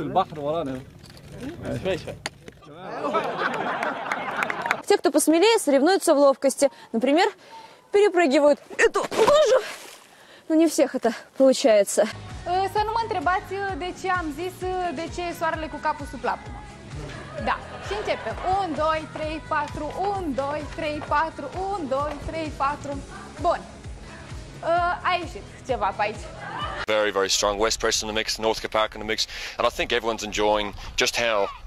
البحر ورانا شوي شوي. Те, кто посмелее, соревнуются в ловкости. Например, перепрыгивают эту лужу. Но не всех это получается. Să nu mă întrebați de ce am zis de ce e soarele cu capul sub plapumă. Da, și începem. 1, 2, 3, 4, 1, 2, 3, 4, 1, 2, 3, 4. Bun. A ieșit ceva pe aici. Very, very strong. West Press in the mix, Northcote Park in the mix, and I think everyone's enjoying just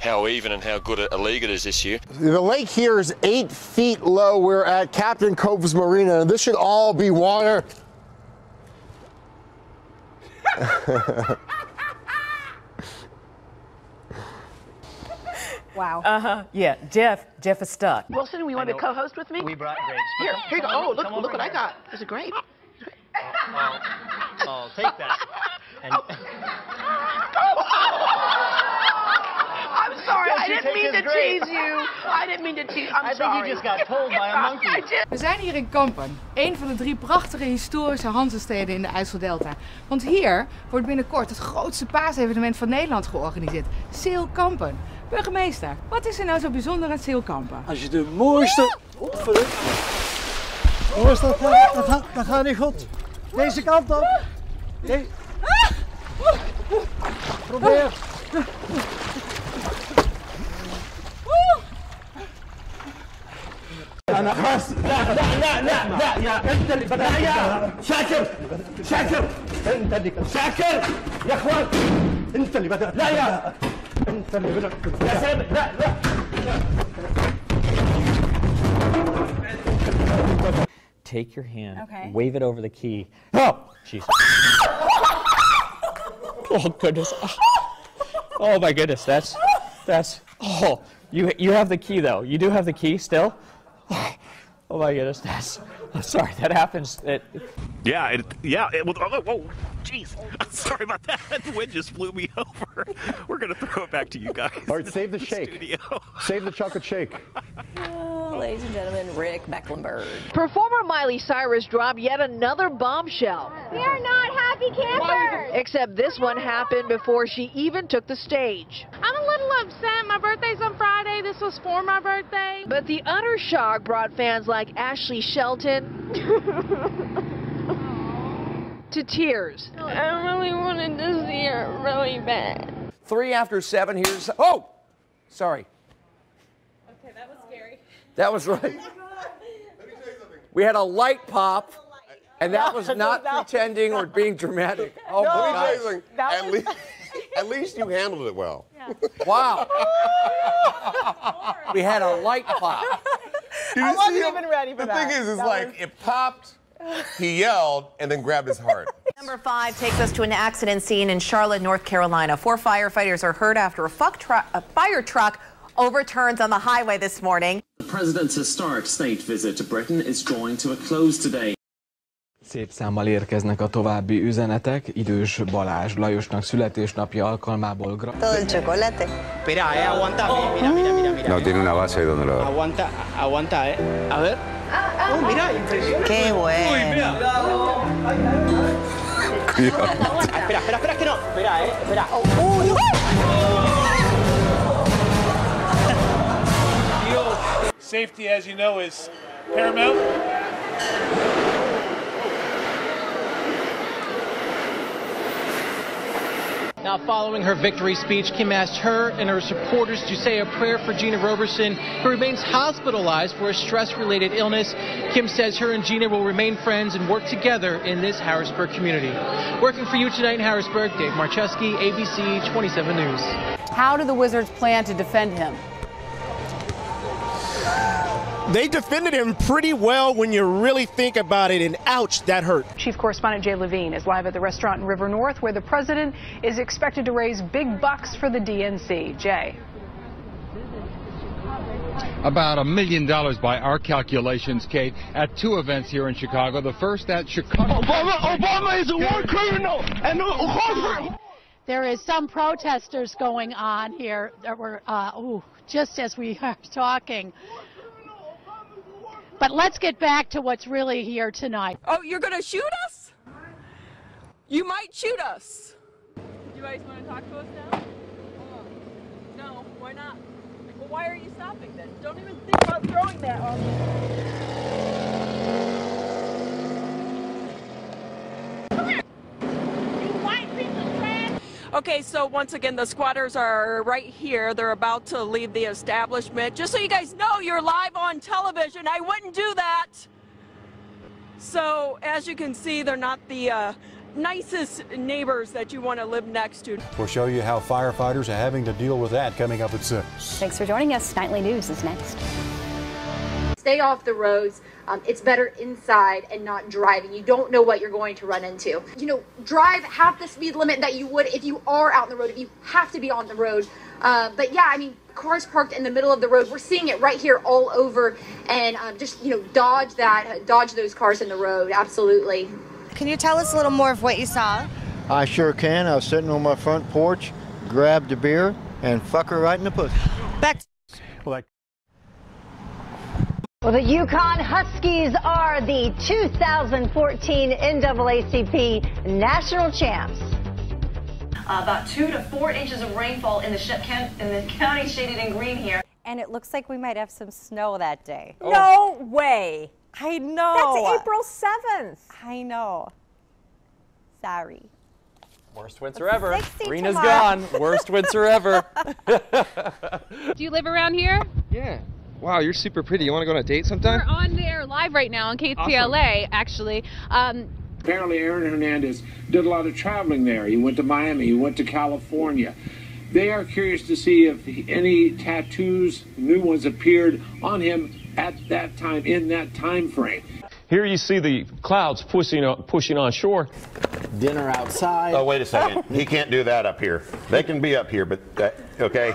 how even and how good a league it is this year. The lake here is 8 feet low. We're at Captain Cove's Marina, and this should all be water. Wow. Yeah, Jeff is stuck. Wilson, we want to co-host with me? We brought grapes. Here you go. Oh, look what I got. There's a grape. I'll take that. And oh. I'm sorry. I didn't mean to tease you. I didn't mean to tease. I'm sorry. You just got told by a monkey. We zijn hier in Kampen, een van de 3 prachtige historische Hanzesteden in de IJsseldelta. Want hier wordt binnenkort het grootste paasevenement van Nederland georganiseerd. Sail Kampen. Burgemeester, wat is nou zo bijzonder aan Sail Kampen? Als je de mooiste... Dat gaat niet goed. Deze kant op. Nee. Probeer. Take your hand, okay. Wave it over the key. Oh, Jesus. Oh, goodness. Oh, my goodness. That's, oh, you have the key, though. You do have the key still? Oh, my goodness. That's, I'm sorry, that happens. It was, oh, whoa, jeez. I'm sorry about that. The wind just blew me over. We're going to throw it back to you guys. All right, save the shake. Studio. Save the chocolate shake. Ladies and gentlemen, Rick Mecklenburg. Performer Miley Cyrus dropped yet another bombshell. We are not happy campers. Except this one happened before she even took the stage. I'm a little upset. My birthday's on Friday. This was for my birthday. But the utter shock brought fans like Ashley Shelton to tears. I really wanted to see her really bad. 7:03, here's... Oh! Sorry. Okay, that was scary. That was right. Let me tell you something. We had a light pop, and that was not pretending or being dramatic. Oh, no, let me tell you something. At least you handled it well. Yeah. Wow. We had a light pop. I wasn't even ready for that. The thing is like it popped. He yelled and then grabbed his heart. Number 5 takes us to an accident scene in Charlotte, North Carolina. 4 firefighters are hurt after a fire truck overturns on the highway this morning. The president's historic state visit to Britain is drawing to a close today. Szép számmal érkeznek a további üzenetek. Idős Balázs Lajosnak születésnapja alkalmából gratulálunk. Todo el chocolate. Espera, aguanta. Mira, mira, mira, mira. No tiene una base donde lo. Aguanta, aguanta, eh. A ver. Oh, mira, impresionante. Qué bueno. Uy, mira. Espera, espera, espera que no. Espera, eh. Espera. Uy. Safety, as you know, is paramount. Now, following her victory speech, Kim asked her and her supporters to say a prayer for Gina Roberson, who remains hospitalized for a stress-related illness. Kim says her and Gina will remain friends and work together in this Harrisburg community. Working for you tonight in Harrisburg, Dave Marcheski, ABC 27 News. How do the Wizards plan to defend him? They defended him pretty well when you really think about it, and ouch, that hurt. Chief Correspondent Jay Levine is live at the restaurant in River North, where the president is expected to raise big bucks for the DNC. Jay. About $1 million by our calculations, Kate, at 2 events here in Chicago. The first at Chicago. Obama is a war criminal and a whore. There is some protesters going on here that were, just as we are talking. But let's get back to what's really here tonight. Oh, you're going to shoot us? You might shoot us. You guys want to talk to us now? are you stopping then? Don't even think about throwing that on there. Come here, you white piece of trash! Okay, so once again, the squatters are right here. They're about to leave the establishment. Just so you guys know, you're live on television. I wouldn't do that. So, as you can see, they're not the nicest neighbors that you want to live next to. We'll show you how firefighters are having to deal with that coming up at 6. Thanks for joining us. Nightly News is next. Stay off the roads. It's better inside and not driving. You don't know what you're going to run into. You know, drive half the speed limit that you would if you are out on the road, if you have to be on the road. But yeah, I mean, cars parked in the middle of the road. We're seeing it right here all over. And just, you know, dodge that, dodge those cars in the road. Absolutely. Can you tell us a little more of what you saw? I sure can. I was sitting on my front porch, grabbed a beer, and fuck her right in the pussy. Back. Well, the Yukon Huskies are the 2014 NAACP national champs. About 2 to 4 inches of rainfall in the county shaded in green here. And it looks like we might have some snow that day. Oh. No way. I know. That's April 7th. I know. Sorry. Worst winter ever. Rena's gone. Worst winter ever. Do you live around here? Yeah. Wow, you're super pretty. You want to go on a date sometime? We're on there live right now on KTLA, awesome. Actually. Apparently, Aaron Hernandez did a lot of traveling there. He went to Miami. He went to California. They are curious to see if any tattoos, new ones, appeared on him at that time, in that time frame. Here you see the clouds pushing on shore. Dinner outside. Oh, wait a second. He can't do that up here. They can be up here, but that, okay.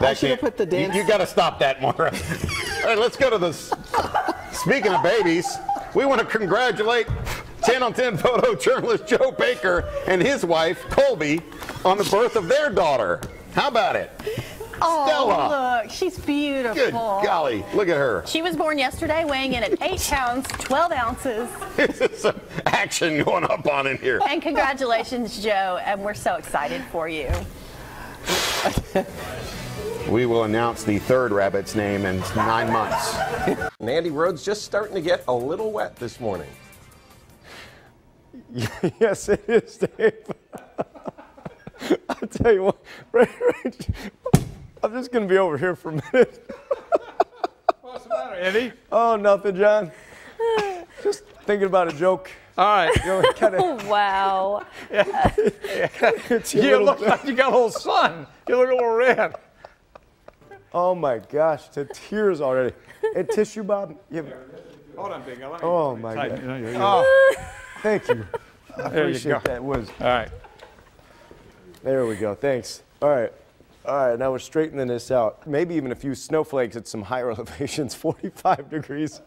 I should have put the dance. You got to stop that, Maura. All right, let's go to the. Speaking of babies, we want to congratulate 10 on 10 photojournalist Joe Baker and his wife, Colby, on the birth of their daughter. How about it? Oh, Stella. Look, she's beautiful. Good golly, look at her. She was born yesterday, weighing in at 8 pounds, 12 ounces. There's some action going up on in here. And congratulations, Joe, and we're so excited for you. We will announce the third rabbit's name in 9 months. And Andy Rhodes just starting to get a little wet this morning. Yes, it is, Dave. I'll tell you what, Ray, I'm just going to be over here for a minute. What's the matter, Andy? Oh, nothing, John. Just thinking about a joke. All right. Wow. Yeah. You look like you got a little sun. You look a little red. Oh, my gosh. To tears already. And tissue, Bob. Yeah. Hold on, big. Oh, my God. Oh. Thank you. I appreciate that. Was. All right. There we go. Thanks. All right. All right, now we're straightening this out. Maybe even a few snowflakes at some higher elevations, 45 degrees.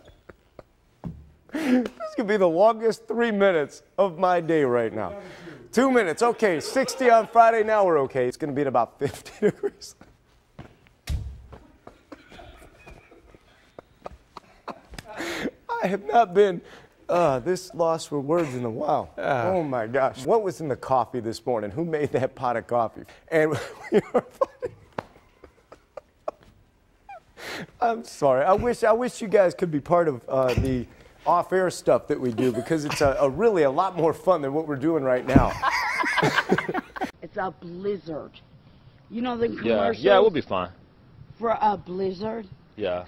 This could be the longest 3 minutes of my day right now. 2 minutes, okay, 60 on Friday, now we're okay. It's gonna be at about 50 degrees. I have not been this lost for words in a while. Oh my gosh. What was in the coffee this morning? Who made that pot of coffee? And we are fighting. I'm sorry. I wish you guys could be part of the off-air stuff that we do, because it's really a lot more fun than what we're doing right now. It's a blizzard. You know the commercials? Yeah, we'll be fine. For a blizzard? Yeah.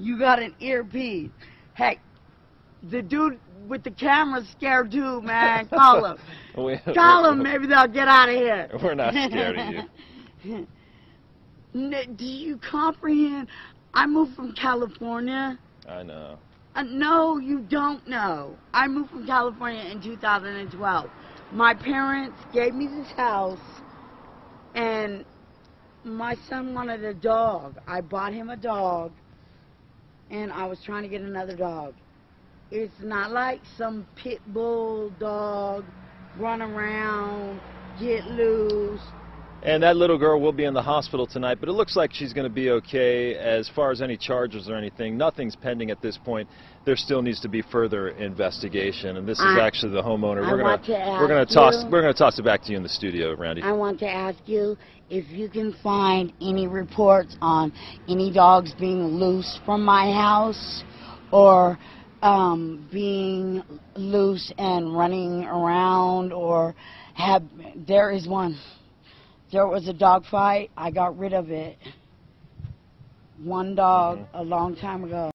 You got an earpiece. Heck, the dude with the camera scared too, man. Call him. Call him, maybe they'll get out of here. We're not scared of you. Do you comprehend? I moved from California. I know. No, you don't know. I moved from California in 2012. My parents gave me this house, and my son wanted a dog. I bought him a dog, and I was trying to get another dog. It's not like some pit bull dog, run around, get loose. And that little girl will be in the hospital tonight, but it looks like she's going to be okay. As far as any charges or anything, nothing's pending at this point. There still needs to be further investigation, and this is actually the homeowner. We're going to toss it back to you in the studio, Randy. I want to ask you if you can find any reports on any dogs being loose from my house or being loose and running around, or have there is one. There was a dog fight. I got rid of it. One dog a long time ago.